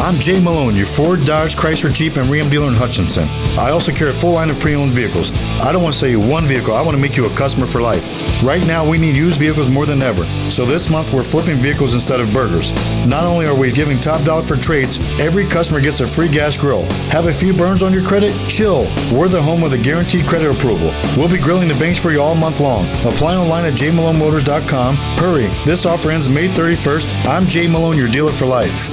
I'm Jay Malone, your Ford, Dodge, Chrysler, Jeep, and Ram dealer in Hutchinson. I also carry a full line of pre-owned vehicles. I don't want to sell you one vehicle. I want to make you a customer for life. Right now, we need used vehicles more than ever. So this month, we're flipping vehicles instead of burgers. Not only are we giving top dollar for trades, every customer gets a free gas grill. Have a few burns on your credit? Chill. We're the home of the guaranteed credit approval. We'll be grilling the banks for you all month long. Apply online at jmalonemotors.com. Hurry. This offer ends May 31st. I'm Jay Malone, your dealer for life.